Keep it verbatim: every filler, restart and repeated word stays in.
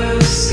never see.